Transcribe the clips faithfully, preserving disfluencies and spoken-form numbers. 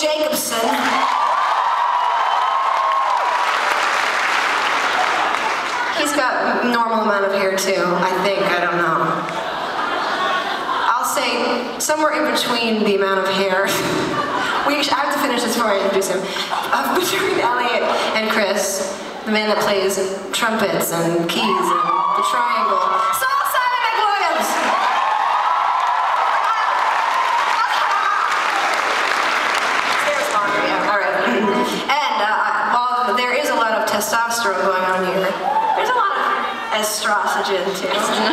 Jacobson. He's got a normal amount of hair too, I think, I don't know. I'll say somewhere in between the amount of hair. we I have to finish this before I introduce him. Uh, between Elliot and Chris, the man that plays trumpets and keys and the triangle. So testosterone going on here. There's a lot of estrogen too. But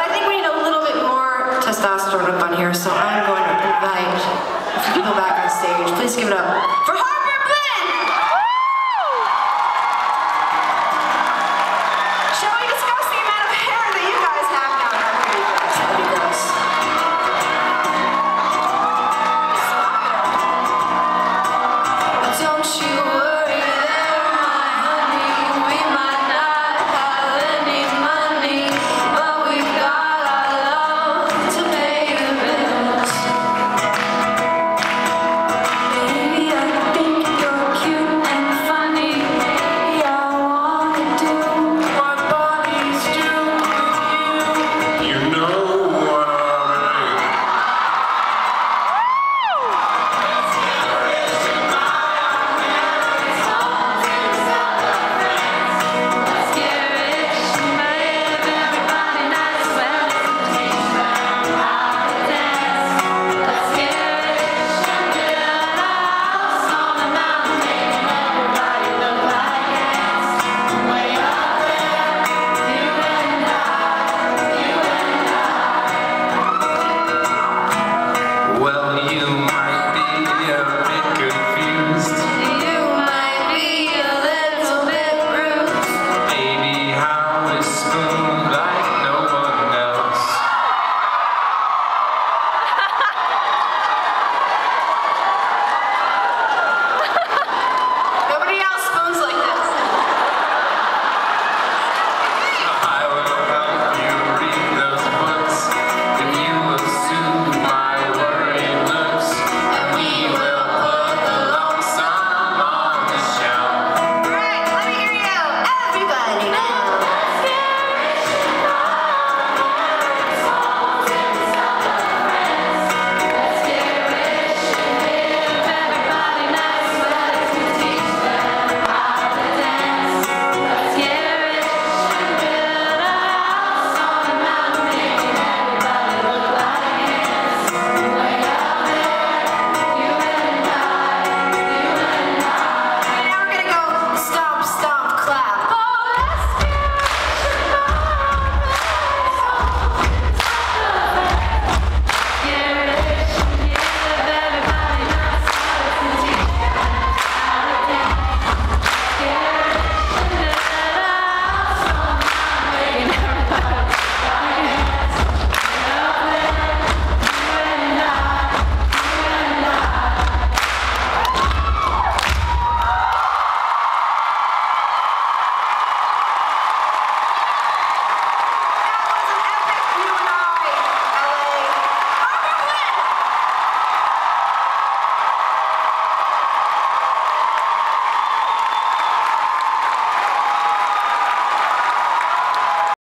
I think we need a little bit more testosterone up on here, so I'm going to invite people back on stage. Please give it up for